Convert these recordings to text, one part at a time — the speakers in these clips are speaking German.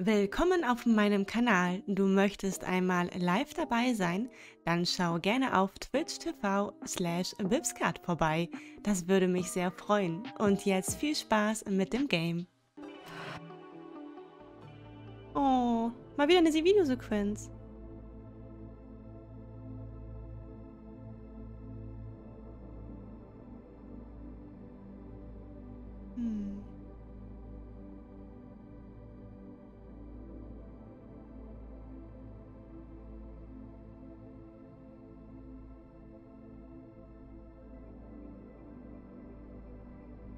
Willkommen auf meinem Kanal. Du möchtest einmal live dabei sein? Dann schau gerne auf twitch.tv/Bibskatt vorbei. Das würde mich sehr freuen. Und jetzt viel Spaß mit dem Game. Oh, mal wieder eine Videosequenz.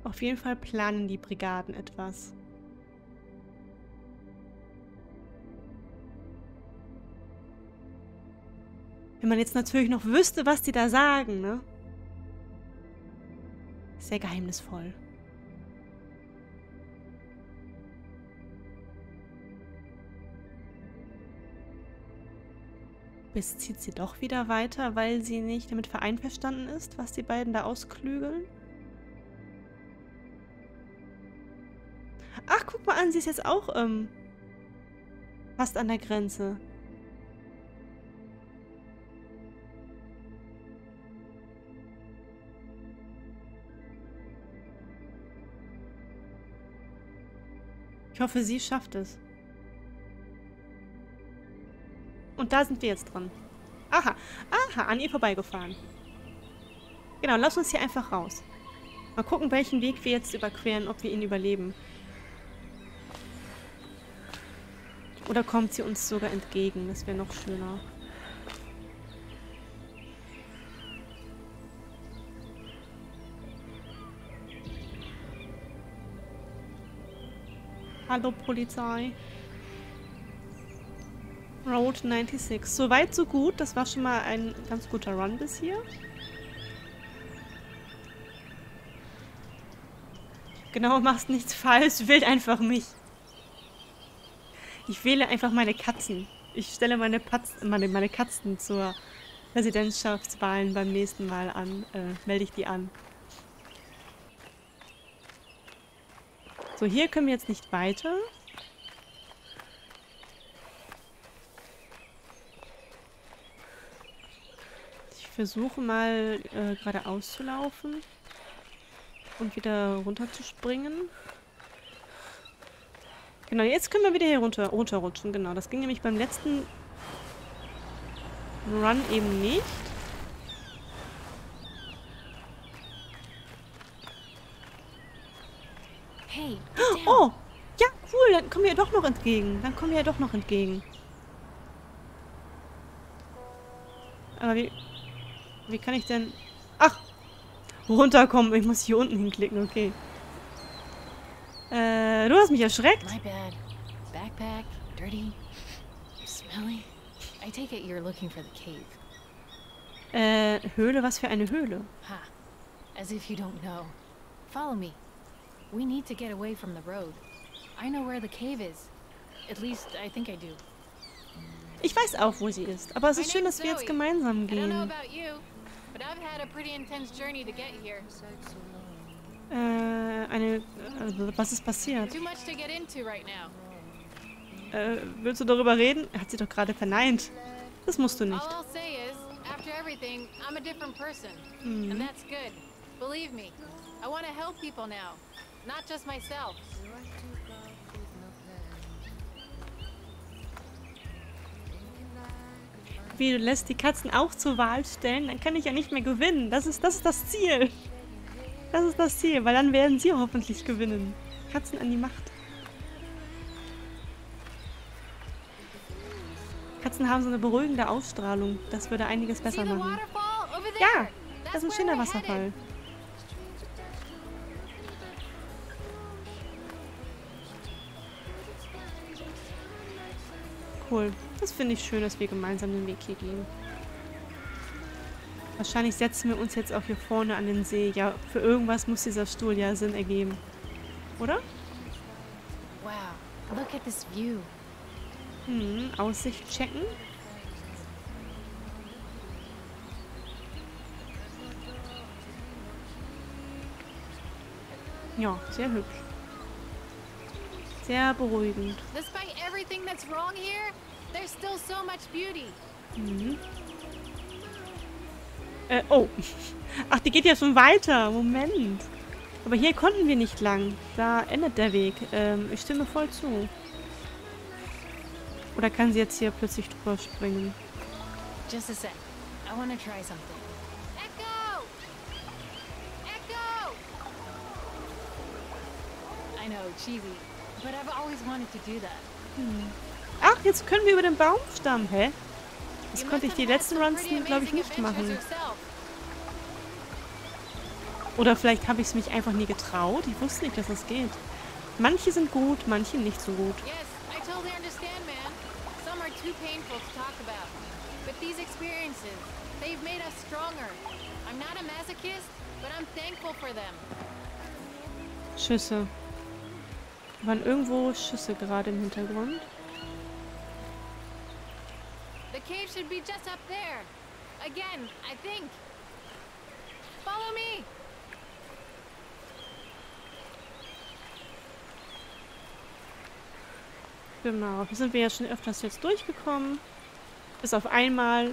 Auf jeden Fall planen die Brigaden etwas. Wenn man jetzt natürlich noch wüsste, was die da sagen, ne? Sehr geheimnisvoll. Bis zieht sie doch wieder weiter, weil sie nicht damit einverstanden ist, was die beiden da ausklügeln. Ach, guck mal an, sie ist jetzt auch fast an der Grenze. Ich hoffe, sie schafft es. Und da sind wir jetzt dran. Aha, aha, an ihr vorbeigefahren. Genau, lass uns hier einfach raus. Mal gucken, welchen Weg wir jetzt überqueren, ob wir ihn überleben. Oder kommt sie uns sogar entgegen? Das wäre noch schöner. Hallo Polizei. Road 96. So weit, so gut. Das war schon mal ein ganz guter Run bis hier. Genau, machst nichts falsch. Wähl einfach mich. Ich wähle einfach meine Katzen. Ich stelle meine Katzen zur Präsidentschaftswahlen beim nächsten Mal an. Melde ich die an. So, hier können wir jetzt nicht weiter. Ich versuche mal geradeaus zu laufen und wieder runterzuspringen. Genau, jetzt können wir wieder hier runterrutschen. Genau, das ging nämlich beim letzten Run eben nicht. Hey, oh! Ja, cool, dann kommen wir ja doch noch entgegen. Dann kommen wir ja doch noch entgegen. Aber wie kann ich denn... Ach! Runterkommen, ich muss hier unten hinklicken, okay. Du hast mich erschreckt. My bad. Backpack, dirty, smelly. I take it you're looking for the cave. Höhle, was für eine Höhle? Ha. As if you don't know. Follow me. We need to get away from the road. I know where the cave is. At least I think I do. Ich weiß auch, wo sie ist, aber es ist schön, dass wir jetzt gemeinsam gehen. I don't know about you, but I've had a pretty intense journey to get here. Was ist passiert? Willst du darüber reden? Er hat sie doch gerade verneint. Das musst du nicht. Mhm. Wie, du lässt die Katzen auch zur Wahl stellen? Dann kann ich ja nicht mehr gewinnen. Das ist das Ziel. Das ist das Ziel, weil dann werden sie hoffentlich gewinnen. Katzen an die Macht. Katzen haben so eine beruhigende Ausstrahlung. Das würde einiges besser machen. Ja, das ist ein schöner Wasserfall. Cool. Das finde ich schön, dass wir gemeinsam den Weg hier gehen. Wahrscheinlich setzen wir uns jetzt auch hier vorne an den See. Ja, für irgendwas muss dieser Stuhl ja Sinn ergeben. Oder? Wow, look at this view. Hm, Aussicht checken. Ja, sehr hübsch. Sehr beruhigend. Mhm. Oh. Ach, die geht ja schon weiter. Moment. Aber hier konnten wir nicht lang. Da endet der Weg. Ich stimme voll zu. Oder kann sie jetzt hier plötzlich drüber springen? Just a sec. I wanna try something. Echo! Echo! I know, cheesy, but I've always wanted to do that. Ach, jetzt können wir über den Baumstamm, hä? Das konnte ich die letzten Runs, glaube ich, nicht machen. Oder vielleicht habe ich es mich einfach nie getraut. Ich wusste nicht, dass das geht. Manche sind gut, manche nicht so gut. Yes, I totally understand, man. Some are too painful to talk about. But these experiences, they've made us stronger. I'm not a masochist, but I'm thankful for them. Schüsse. Waren irgendwo Schüsse gerade im Hintergrund? The cave should be just up there. Again, I think. Follow me. Genau, hier sind wir ja schon öfters jetzt durchgekommen. Bis auf einmal.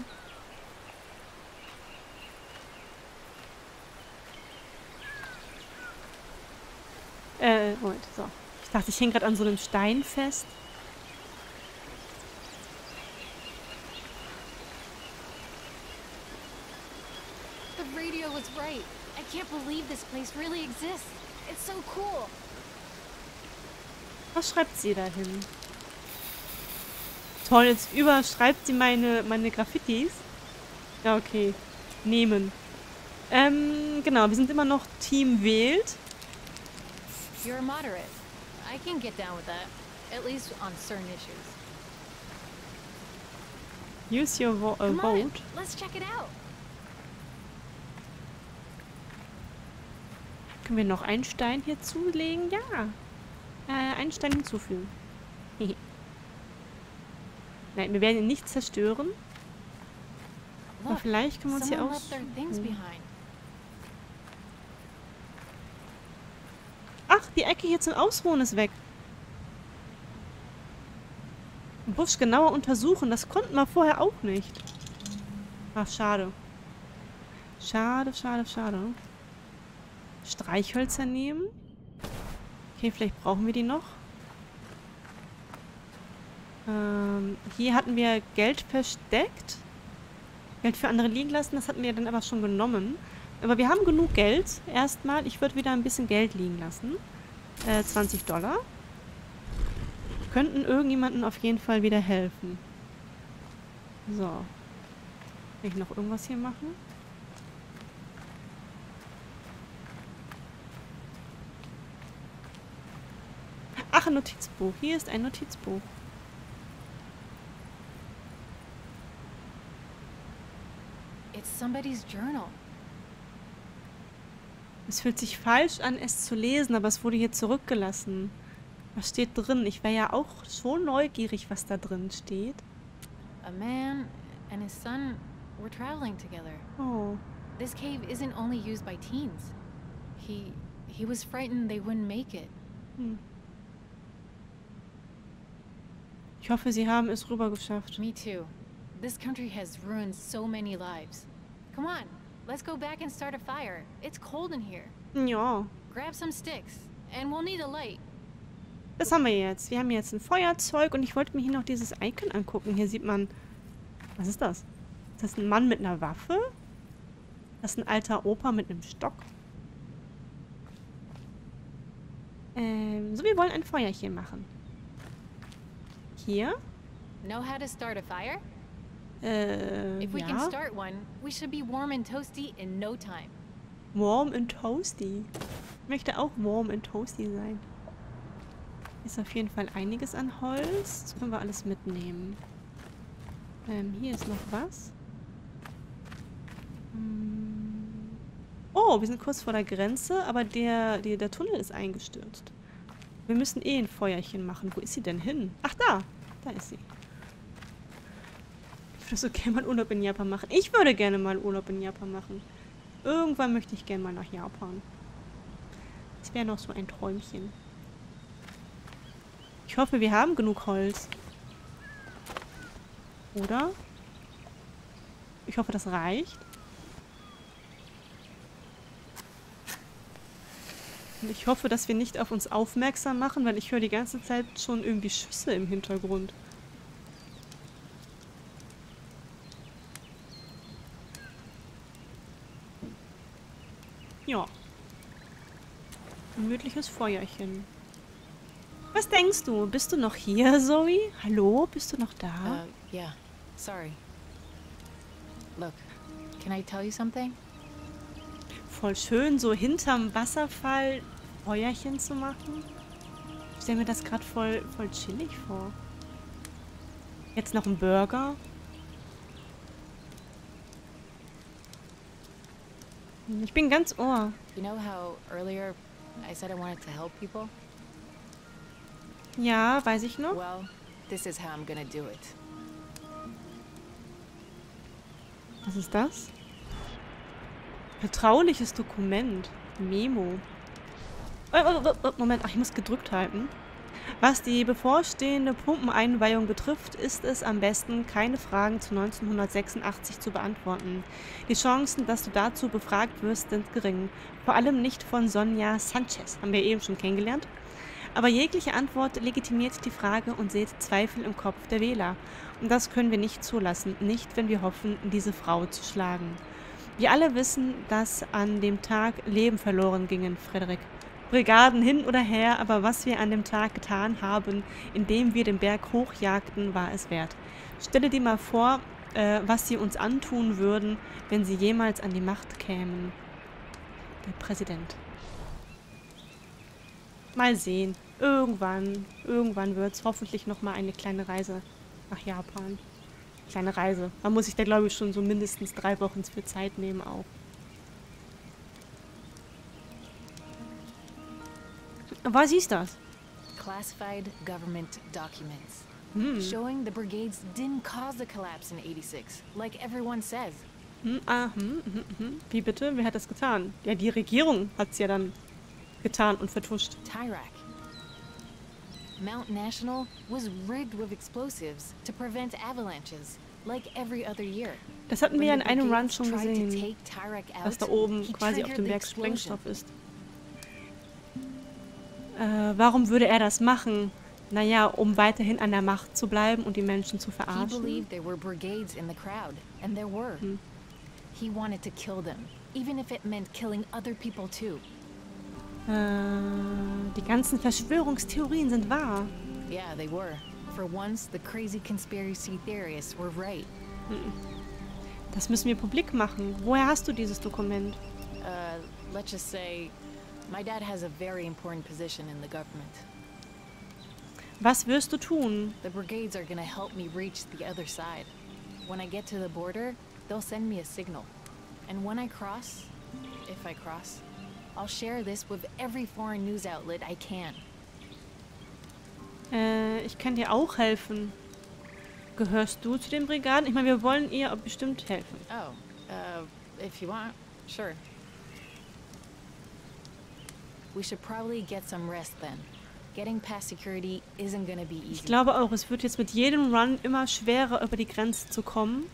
Moment, so. Ich dachte, ich hänge gerade an so einem Stein fest. The radio was right. I can't believe this place really exists. It's so cool. Was schreibt sie da hin? Toll, jetzt überschreibt sie meine Graffitis. Ja, okay. Nehmen. Genau, wir sind immer noch Team Wählt. You're moderate. I can get down with that. At least on certain issues. Use your vote. Let's check it out. Können wir noch einen Stein hier zulegen? Ja. Einen Stein hinzufügen. Hehe. Nein, wir werden ihn nicht zerstören. Aber vielleicht können wir uns hier auch... Ach, die Ecke hier zum Ausruhen ist weg. Busch genauer untersuchen. Das konnten wir vorher auch nicht. Ach, schade. Schade, schade, schade. Streichhölzer nehmen. Okay, vielleicht brauchen wir die noch. Hier hatten wir Geld versteckt. Geld für andere liegen lassen, das hatten wir dann aber schon genommen. Aber wir haben genug Geld. Erstmal, ich würde wieder ein bisschen Geld liegen lassen. $20. Könnten irgendjemanden auf jeden Fall wieder helfen. So. Kann ich noch irgendwas hier machen? Ach, ein Notizbuch. Hier ist ein Notizbuch. Somebody's journal. Es fühlt sich falsch an, es zu lesen, aber es wurde hier zurückgelassen. Was steht drin? Ich wäre ja auch so neugierig, was da drin steht. A man and his son were traveling together. Oh. This cave isn't only used by teens. He was frightened they wouldn't make it. Hm. Ich hoffe, sie haben es rübergeschafft. Me too. This country has ruined so many lives. Come on, let's go back and start a fire. It's cold in here. Ja. Grab some sticks and we'll need a light. Das haben wir jetzt. Wir haben jetzt ein Feuerzeug und ich wollte mir hier noch dieses Icon angucken. Hier sieht man... Was ist das? Ist das ein Mann mit einer Waffe? Das ist ein alter Opa mit einem Stock. So, wir wollen ein Feuerchen machen. Hier. Know how to start a fire? If we can start one, we should be warm and toasty in no time. Warm and toasty. Ich möchte auch warm and toasty sein. Ist auf jeden Fall einiges an Holz. Das können wir alles mitnehmen. Hier ist noch was. Oh, wir sind kurz vor der Grenze, aber der Tunnel ist eingestürzt. Wir müssen eh ein Feuerchen machen. Wo ist sie denn hin? Ach, da! Da ist sie. Ich würde so gerne mal Urlaub in Japan machen. Ich würde gerne mal Urlaub in Japan machen. Irgendwann möchte ich gerne mal nach Japan. Das wäre noch so ein Träumchen. Ich hoffe, wir haben genug Holz. Oder? Ich hoffe, das reicht. Und ich hoffe, dass wir nicht auf uns aufmerksam machen, weil ich höre die ganze Zeit schon irgendwie Schüsse im Hintergrund. Ja. Gemütliches Feuerchen. Was denkst du? Bist du noch hier, Zoe? Hallo? Bist du noch da? Yeah. Sorry. Look, can I tell you something? Voll schön, so hinterm Wasserfall Feuerchen zu machen. Ich stelle mir das gerade voll chillig vor. Jetzt noch ein Burger. Ich bin ganz ohr. You know how earlier I said I wanted to help people? Ja, weiß ich noch. Well, this is how I'm gonna do it. Was ist das? Vertrauliches Dokument. Memo. Oh, Moment, ach, ich muss gedrückt halten. Was die bevorstehende Pumpeneinweihung betrifft, ist es am besten, keine Fragen zu 1986 zu beantworten. Die Chancen, dass du dazu befragt wirst, sind gering. Vor allem nicht von Sonja Sanchez, haben wir eben schon kennengelernt. Aber jegliche Antwort legitimiert die Frage und sät Zweifel im Kopf der Wähler. Und das können wir nicht zulassen, nicht wenn wir hoffen, diese Frau zu schlagen. Wir alle wissen, dass an dem Tag Leben verloren gingen, Frederik. Brigaden hin oder her, aber was wir an dem Tag getan haben, indem wir den Berg hochjagten, war es wert. Stelle dir mal vor, was sie uns antun würden, wenn sie jemals an die Macht kämen. Der Präsident. Mal sehen. Irgendwann wird es hoffentlich nochmal eine kleine Reise nach Japan. Kleine Reise. Man muss sich da, glaube ich, schon so mindestens 3 Wochen für Zeit nehmen auch. Was ist das? Classified government documents. Showing the brigades didn't cause the collapse in 86, like everyone says. Wie bitte? Wer hat das getan? Ja, die Regierung hat es ja dann getan und vertuscht. Tyrak. Mount National was rigged with explosives to prevent avalanches, like every other year. Das hatten wir ja in einem Run schon gesehen, dass da oben quasi auf dem Berg Sprengstoff ist. Warum würde er das machen? Naja, um weiterhin an der Macht zu bleiben und die Menschen zu verarschen. Die ganzen Verschwörungstheorien sind wahr. Yeah, they were. For once, the crazy conspiracy theorists were right. Das müssen wir publik machen. Woher hast du dieses Dokument? Let's just say, my dad has a very important position in the government. Was wirst du tun? The brigades are gonna help me reach the other side. When I get to the border, they'll send me a signal. And when I cross, if I cross, I'll share this with every foreign news outlet I can. Ich kann dir auch helfen. Gehörst du zu den Brigaden? Ich meine, wir wollen ihr bestimmt helfen. Oh, if you want, sure. We should probably get some rest then. Getting past security isn't gonna be easy. Ich glaube auch, es wird jetzt mit jedem Run immer schwerer, über die Grenze zu kommen.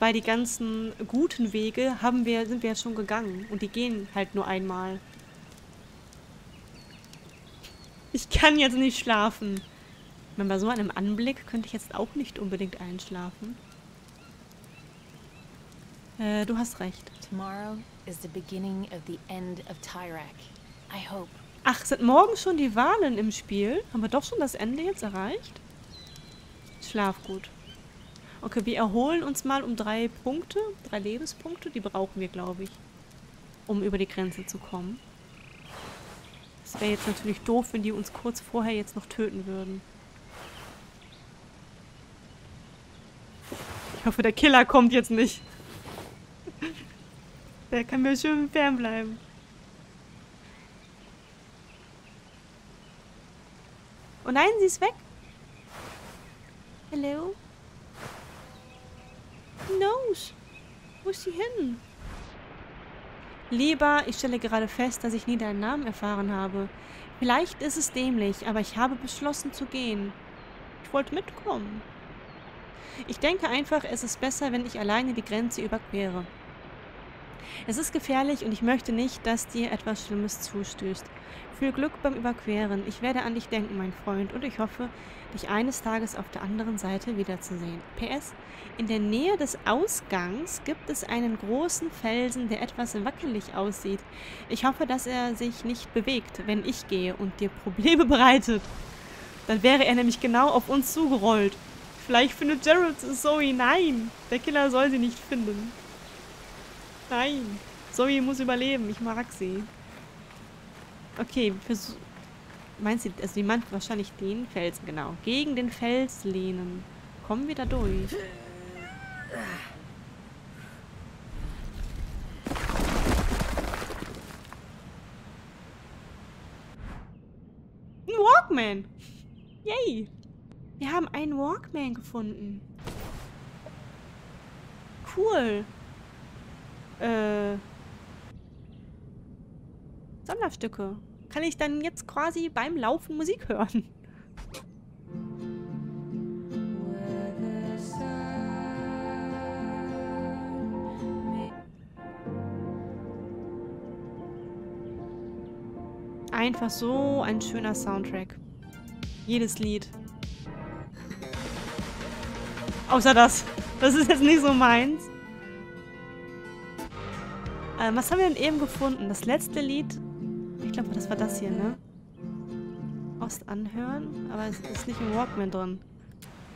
Weil die ganzen guten Wege sind wir ja schon gegangen. Und die gehen halt nur einmal. Ich kann jetzt nicht schlafen. Wenn bei so einem Anblick könnte ich jetzt auch nicht unbedingt einschlafen. Du hast recht. Tomorrow is the beginning of the end of Tyrak. I hope. Ach, sind morgen schon die Wahlen im Spiel? Haben wir doch schon das Ende jetzt erreicht? Schlaf gut. Okay, wir erholen uns mal um 3 Punkte, 3 Lebenspunkte. Die brauchen wir, glaube ich, um über die Grenze zu kommen. Das wäre jetzt natürlich doof, wenn die uns kurz vorher jetzt noch töten würden. Ich hoffe, der Killer kommt jetzt nicht. Der kann mir schön fernbleiben. Oh nein, sie ist weg. Hello? Who knows? Wo ist sie hin? Lieber, ich stelle gerade fest, dass ich nie deinen Namen erfahren habe. Vielleicht ist es dämlich, aber ich habe beschlossen zu gehen. Ich wollte mitkommen. Ich denke einfach, es ist besser, wenn ich alleine die Grenze überquere. Es ist gefährlich und ich möchte nicht, dass dir etwas Schlimmes zustößt. Viel Glück beim Überqueren. Ich werde an dich denken, mein Freund, und ich hoffe, dich eines Tages auf der anderen Seite wiederzusehen. PS. In der Nähe des Ausgangs gibt es einen großen Felsen, der etwas wackelig aussieht. Ich hoffe, dass er sich nicht bewegt, wenn ich gehe und dir Probleme bereitet. Dann wäre er nämlich genau auf uns zugerollt. Vielleicht findet Gerald Zoe. Nein, der Killer soll sie nicht finden. Nein, Zoe muss überleben. Ich mag sie. Okay, meinst du, also die meint wahrscheinlich den Felsen, genau. Gegen den Fels lehnen. Kommen wir da durch? Ein Walkman! Yay! Wir haben einen Walkman gefunden. Cool. Sammlerstücke. Kann ich dann jetzt quasi beim Laufen Musik hören? Einfach so ein schöner Soundtrack. Jedes Lied. Außer das. Das ist jetzt nicht so meins. Was haben wir denn eben gefunden? Das letzte Lied, ich glaube, das war das hier, ne? Ost anhören, aber es ist nicht im Walkman drin.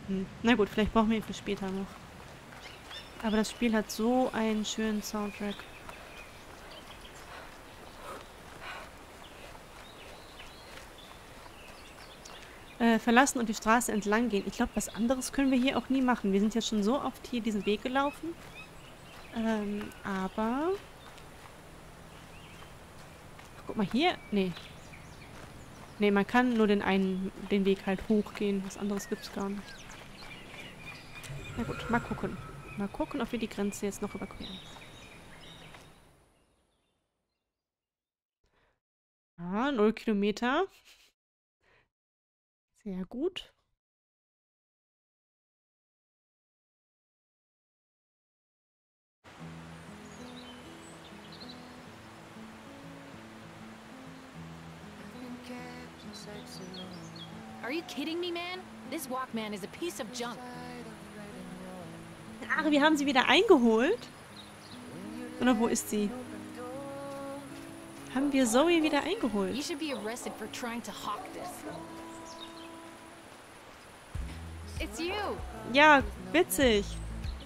Hm. Na gut, vielleicht brauchen wir ihn für später noch. Aber das Spiel hat so einen schönen Soundtrack. Verlassen und die Straße entlang gehen. Ich glaube, was anderes können wir hier auch nie machen. Wir sind jetzt schon so oft hier diesen Weg gelaufen. Aber... Guck mal hier. Nee. Nee, man kann nur den Weg halt hochgehen. Was anderes gibt's gar nicht. Na gut, mal gucken. Mal gucken, ob wir die Grenze jetzt noch überqueren. Ah, 0 Kilometer. Sehr gut. Are you kidding me, man? This Walkman is a piece of junk. Ach, wir haben sie wieder eingeholt? Oder wo ist sie? Haben wir Zoe wieder eingeholt? You should be arrested for trying to hawk this. It's you. Ja, witzig.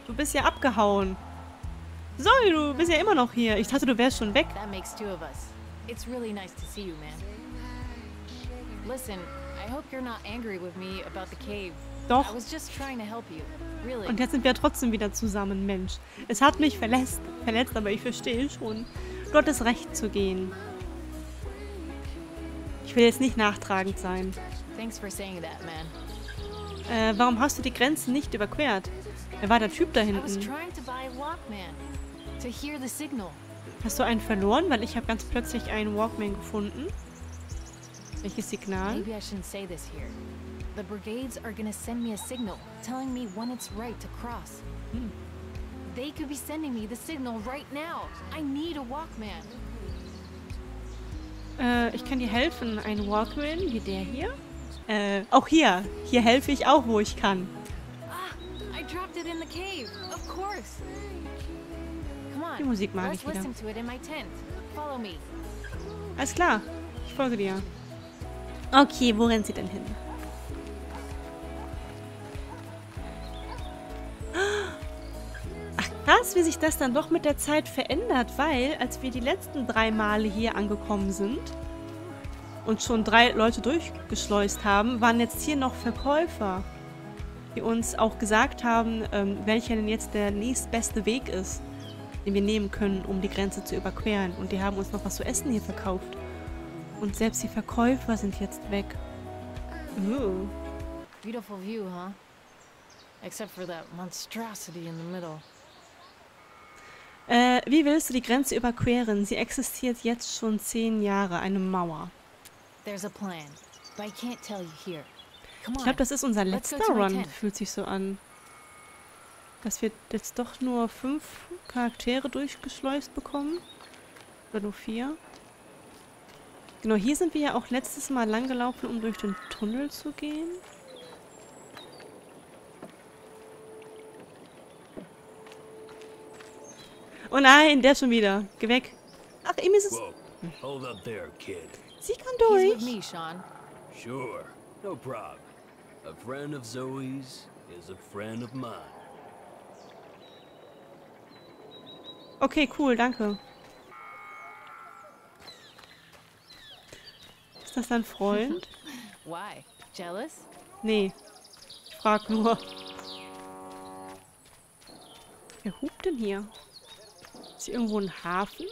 Du bist ja abgehauen. Zoe, du bist ja immer noch hier. Ich dachte, du wärst schon weg. That makes two of us. It's really nice to see you, man. Listen, I hope you're not angry with me about the cave. Doch. I was just trying to help you. Really. Und jetzt sind wir trotzdem wieder zusammen, Mensch. Es hat mich verletzt, aber ich verstehe schon. Du hattest recht zu gehen. Ich will jetzt nicht nachtragend sein. Thanks for saying that, man. Warum hast du die Grenzen nicht überquert? Wer war der Typ da hinten? I was trying to buy a Walkman to hear the signal. Hast du einen verloren? Weil ich habe ganz plötzlich einen Walkman gefunden. Welches Signal? Maybe I shouldn't say this here. The brigades are gonna send me a signal, telling me when it's right to cross. Hm. They could be sending me the signal right now. I need a Walkman. Ich kann dir helfen. Ein Walkman wie der hier? Auch hier. Hier helfe ich auch, wo ich kann. Ah, I dropped it in the cave. Of course. Come on. Die Musik mag ich wieder. Let's listen to it in my tent. Follow me. Alles klar. Ich folge dir. Okay, wo rennt sie denn hin? Ach krass, wie sich das dann doch mit der Zeit verändert, weil als wir die letzten 3 Male hier angekommen sind und schon 3 Leute durchgeschleust haben, waren jetzt hier noch Verkäufer, die uns auch gesagt haben, welcher denn jetzt der nächstbeste Weg ist, den wir nehmen können, um die Grenze zu überqueren. Und die haben uns noch was zu essen hier verkauft. Und selbst die Verkäufer sind jetzt weg. Ooh. Beautiful view, huh? Except for that monstrosity in the middle. Wie willst du die Grenze überqueren? Sie existiert jetzt schon 10 Jahre, eine Mauer. Ich glaube, das ist unser letzter Run, fühlt sich so an. Dass wir jetzt doch nur 5 Charaktere durchgeschleust bekommen. Oder nur 4. Genau, hier sind wir ja auch letztes Mal langgelaufen, um durch den Tunnel zu gehen. Oh nein, der schon wieder. Geh weg. Ach, ihm ist es... Hold up there, kid. Sie kann durch. He's with me, Sean. Sure, no problem. A friend of Zoe's is a friend of mine. Okay, cool, danke. Ist das dein Freund? Why? Jealous? Nee. Frag nur. Wer hupt denn hier? Ist hier irgendwo ein Hafen?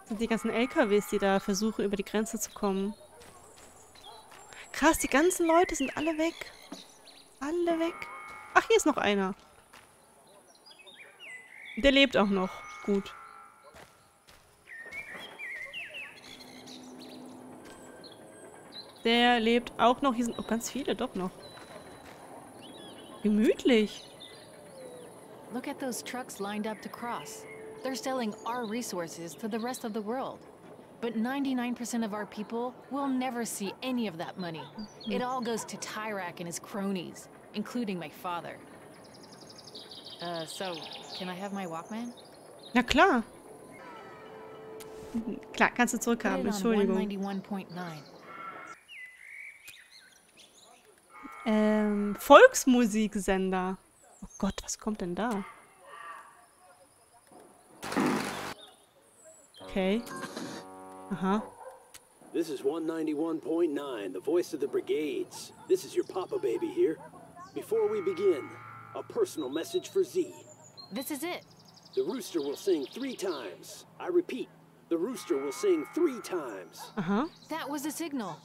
Das sind die ganzen LKWs, die da versuchen, über die Grenze zu kommen. Krass, die ganzen Leute sind alle weg. Alle weg. Ach, hier ist noch einer. Der lebt auch noch. Gut. Der lebt auch noch. Hier sind auch ganz viele doch noch. Gemütlich. Look at those trucks lined up to cross. They're selling our resources to the rest of the world. But 99% of our people will never see any of that money. It all goes to Tyrak and his cronies, including my father. So, can I have my Walkman? Na klar. Klar, kannst du zurückhaben, Entschuldigung. Volksmusiksender. Oh Gott, was kommt denn da? Okay. Aha. This is 191.9, the voice of the brigades. This is your papa baby here. Before we begin, a personal message for Z. This is it. The rooster will sing 3 times. I repeat, the rooster will sing 3 times. Aha. That was a signal.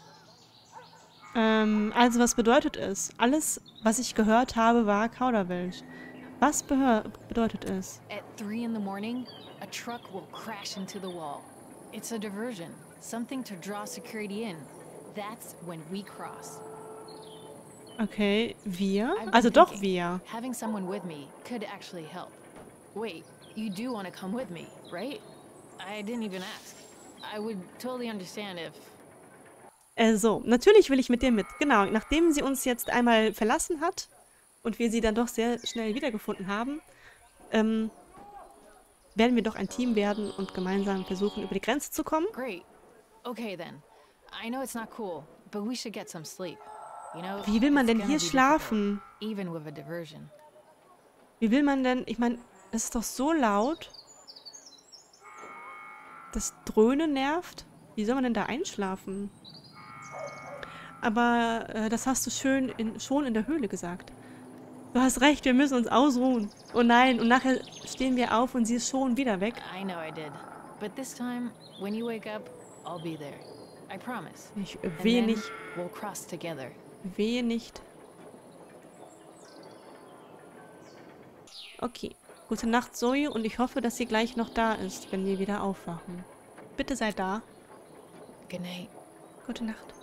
Also was bedeutet es? Alles, was ich gehört habe, war Kauderwelsch. Was bedeutet es? At 3 in the morning, a truck will crash into the wall. It's a diversion, something to draw security in. That's when we cross. Okay, wir? Also doch wir. Having someone with me could actually help. Wait, you do want to come with me, right? I didn't even ask. I would totally understand if... So, natürlich will ich mit dir mit. Genau, nachdem sie uns jetzt einmal verlassen hat und wir sie dann doch sehr schnell wiedergefunden haben, werden wir doch ein Team werden und gemeinsam versuchen, über die Grenze zu kommen. Great. Okay then. I know it's not cool, but we should get some sleep. Wie will man denn hier schlafen? Wie will man denn... Ich meine, es ist doch so laut. Das Dröhnen nervt. Wie soll man denn da einschlafen? Aber das hast du schön schon in der Höhle gesagt. Du hast recht, wir müssen uns ausruhen. Oh nein, und nachher stehen wir auf und sie ist schon wieder weg. Ich wehe nicht. Wehe nicht. Okay. Gute Nacht, Zoe, und ich hoffe, dass sie gleich noch da ist, wenn wir wieder aufwachen. Bitte sei da. Gute Nacht.